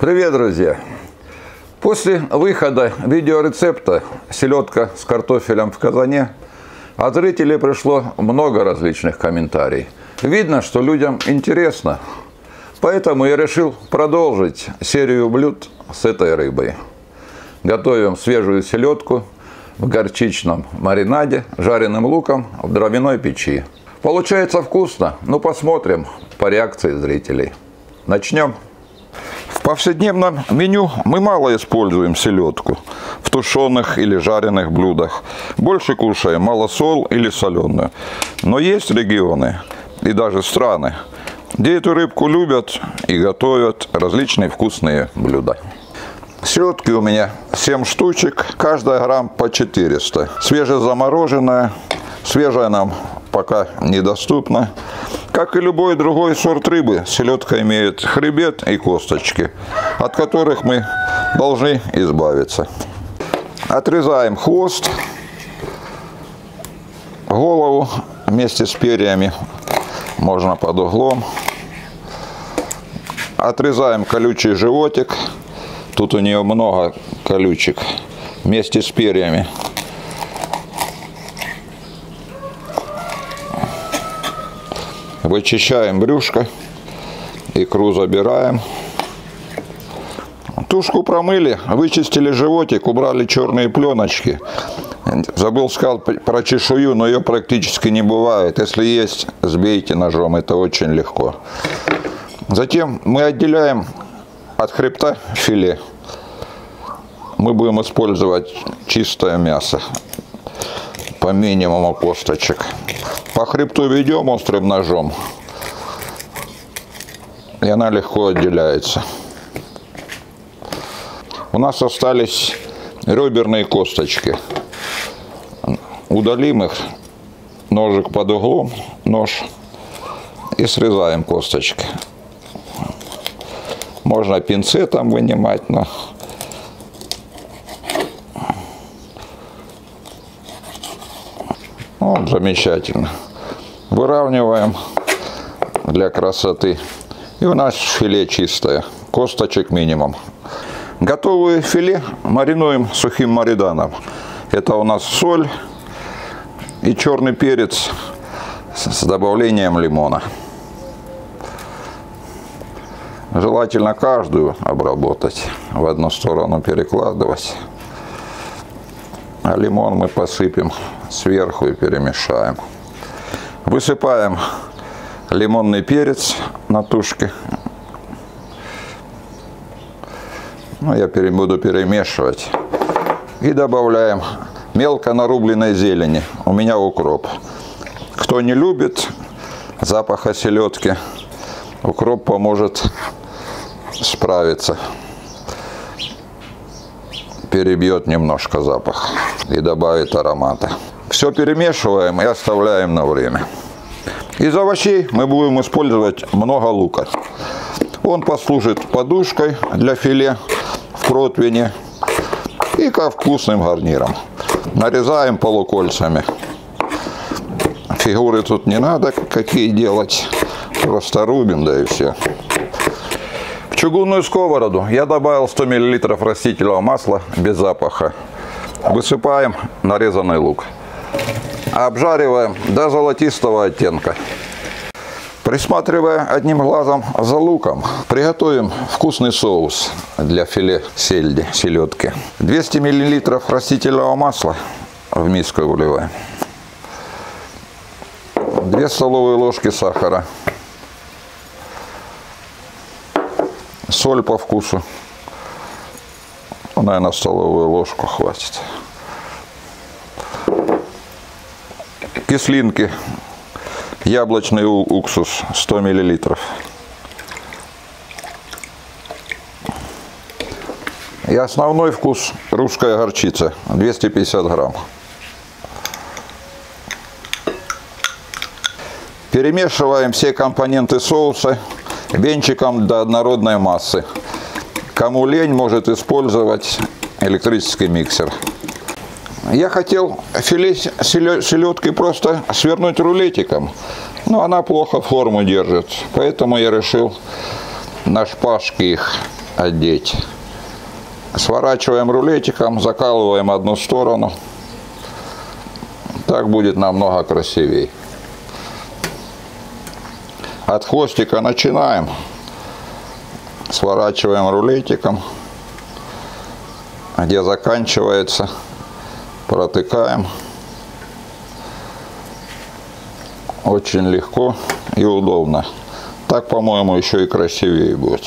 Привет, друзья! После выхода видеорецепта «Селедка с картофелем в казане» от зрителей пришло много различных комментариев. Видно, что людям интересно. Поэтому я решил продолжить серию блюд с этой рыбой. Готовим свежую селедку в горчичном маринаде, жареным луком в дровяной печи. Получается вкусно, но посмотрим по реакции зрителей. Начнем. В повседневном меню мы мало используем селедку в тушеных или жареных блюдах. Больше кушаем малосол или соленую. Но есть регионы и даже страны, где эту рыбку любят и готовят различные вкусные блюда. Селедки у меня 7 штучек, каждая грамм по 400. Свежезамороженная, свежая нам пока недоступна. Как и любой другой сорт рыбы, селедка имеет хребет и косточки, от которых мы должны избавиться. Отрезаем хвост, голову вместе с перьями, можно под углом. Отрезаем колючий животик, тут у нее много колючек, вместе с перьями. Вычищаем брюшко, икру забираем. Тушку промыли, вычистили животик, убрали черные пленочки. Забыл сказать про чешую, но ее практически не бывает. Если есть, сбейте ножом, это очень легко. Затем мы отделяем от хребта филе. Мы будем использовать чистое мясо, по минимуму косточек. По хребту ведем острым ножом, и она легко отделяется. У нас остались реберные косточки. Удалим их, ножик под углом, нож, и срезаем косточки. Можно пинцетом вынимать, но... Вот, замечательно. Выравниваем для красоты. И у нас филе чистое. Косточек минимум. Готовое филе маринуем сухим маринаном. Это у нас соль и черный перец с добавлением лимона. Желательно каждую обработать. В одну сторону перекладывать. А лимон мы посыпем сверху и перемешаем. Высыпаем лимонный перец на тушке. Ну, я буду перемешивать. И добавляем мелко нарубленной зелени. У меня укроп. Кто не любит запаха селедки, укроп поможет справиться. Перебьет немножко запах и добавит аромата. Все перемешиваем и оставляем на время. Из овощей мы будем использовать много лука. Он послужит подушкой для филе в противне и ко вкусным гарнирам. Нарезаем полукольцами. Фигуры тут не надо какие делать. Просто рубим, да и все. В чугунную сковороду я добавил 100 мл растительного масла без запаха. Высыпаем нарезанный лук. Обжариваем до золотистого оттенка. Присматривая одним глазом за луком, приготовим вкусный соус для филе сельди, селедки. 200 мл растительного масла в миску выливаем. 2 столовые ложки сахара. Соль по вкусу, наверное, столовую ложку хватит. Кислинки, яблочный уксус 100 мл. И основной вкус русская горчица 250 грамм. Перемешиваем все компоненты соуса венчиком до однородной массы. Кому лень, может использовать электрический миксер. Я хотел филе селедки просто свернуть рулетиком, но она плохо форму держит. Поэтому я решил на шпажке их одеть. Сворачиваем рулетиком, закалываем одну сторону. Так будет намного красивей. От хвостика начинаем. Сворачиваем рулетиком. Где заканчивается, протыкаем. Очень легко и удобно. Так, по-моему, еще и красивее будет.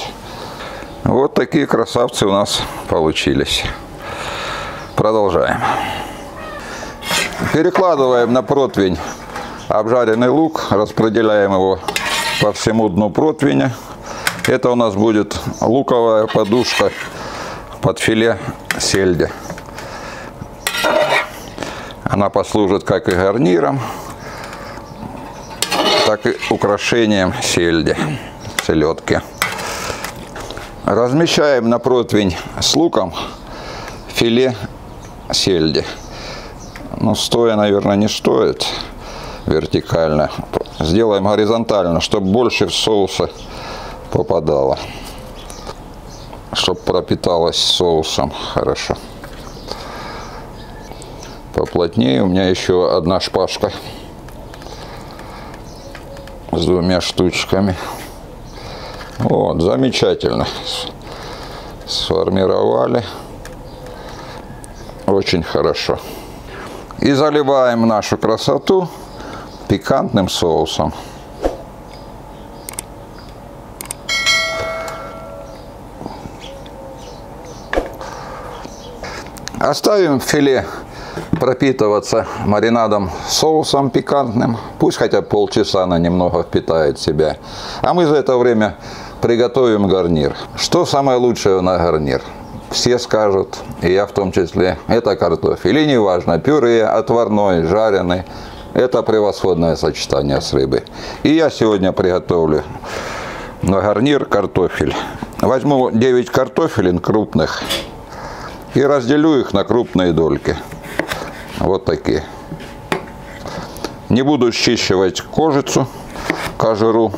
Вот такие красавцы у нас получились. Продолжаем. Перекладываем на противень обжаренный лук. Распределяем его по всему дну противня. Это у нас будет луковая подушка под филе сельди. Она послужит как и гарниром, так и украшением сельди, селедки. Размещаем на противень с луком филе сельди. Ну, стоя, наверное, не стоит вертикально. Сделаем горизонтально, чтобы больше в соуса попадало. Чтобы пропиталось соусом хорошо. Поплотнее. У меня еще одна шпажка с двумя штучками. Вот, замечательно. Сформировали. Очень хорошо. И заливаем нашу красоту пикантным соусом. Оставим филе пропитываться маринадом, соусом пикантным. Пусть хотя бы полчаса она немного впитает в себя. А мы за это время приготовим гарнир. Что самое лучшее на гарнир? Все скажут, и я в том числе, это картофель. Или неважно, пюре, отварной, жареный. Это превосходное сочетание с рыбой. И я сегодня приготовлю на гарнир картофель. Возьму 9 картофелин крупных и разделю их на крупные дольки. Вот такие. Не буду счищивать кожицу, кожуру.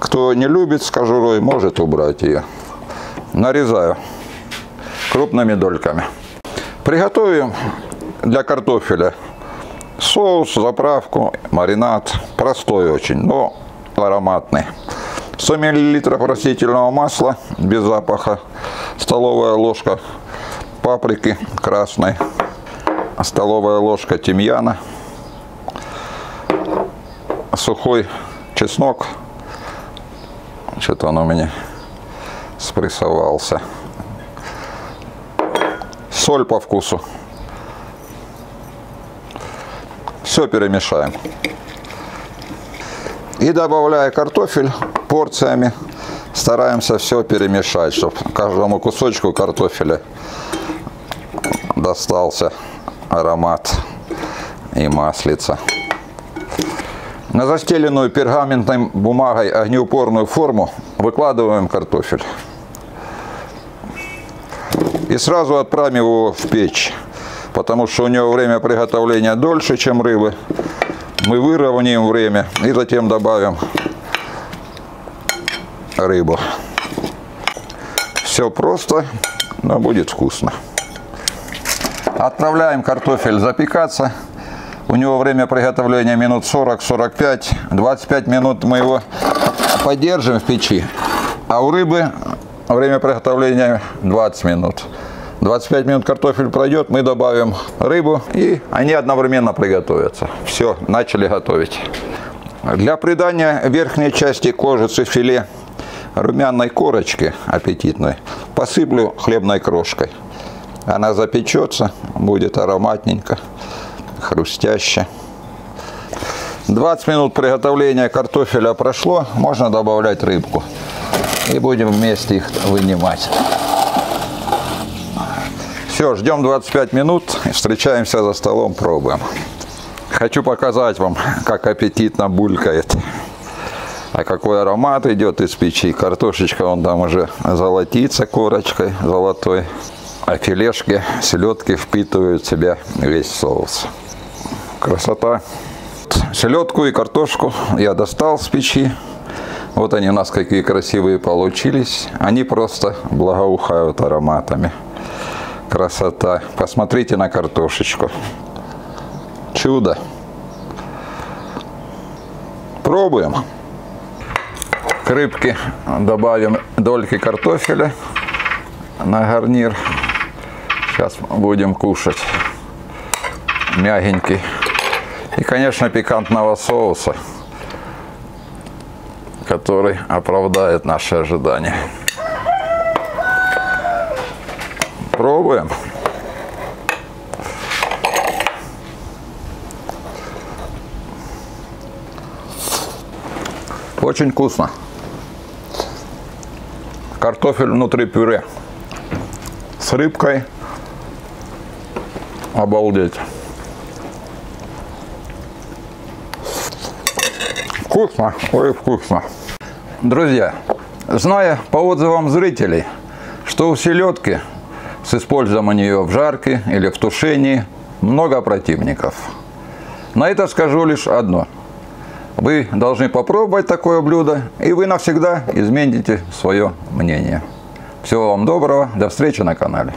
Кто не любит с кожурой, может убрать ее. Нарезаю крупными дольками. Приготовим для картофеля соус, заправку, маринад. Простой очень, но ароматный. 100 мл растительного масла без запаха. Столовая ложка паприки красной. Столовая ложка тимьяна, сухой чеснок, что-то он у меня спрессовался, соль по вкусу. Все перемешаем. И добавляя картофель порциями, стараемся все перемешать, чтобы каждому кусочку картофеля достался аромат и маслица. На застеленную пергаментной бумагой огнеупорную форму выкладываем картофель. И сразу отправим его в печь, потому что у него время приготовления дольше, чем рыбы. Мы выровняем время и затем добавим рыбу. Все просто, но будет вкусно. Отправляем картофель запекаться. У него время приготовления минут 40-45. 25 минут мы его подержим в печи. А у рыбы время приготовления 20 минут. 25 минут картофель пройдет, мы добавим рыбу, и они одновременно приготовятся. Все, начали готовить. Для придания верхней части кожицы филе румяной корочки аппетитной посыплю хлебной крошкой. Она запечется, будет ароматненько, хрустяще. 20 минут приготовления картофеля прошло, можно добавлять рыбку. И будем вместе их вынимать. Все, ждем 25 минут, встречаемся за столом, пробуем. Хочу показать вам, как аппетитно булькает. А какой аромат идет из печи. Картошечка вон там уже золотится корочкой золотой. А филешки, селедки впитывают в себя весь соус. Красота. Селедку и картошку я достал с печи. Вот они у нас какие красивые получились. Они просто благоухают ароматами. Красота. Посмотрите на картошечку. Чудо. Пробуем. К рыбке добавим дольки картофеля на гарнир. Сейчас будем кушать. Мягенький. И, конечно, пикантного соуса, который оправдает наши ожидания. Пробуем. Очень вкусно. Картофель внутри пюре с рыбкой. Обалдеть. Вкусно, ой, вкусно. Друзья, зная по отзывам зрителей, что у селедки с использованием ее в жарке или в тушении много противников, на это скажу лишь одно. Вы должны попробовать такое блюдо, и вы навсегда измените свое мнение. Всего вам доброго, до встречи на канале.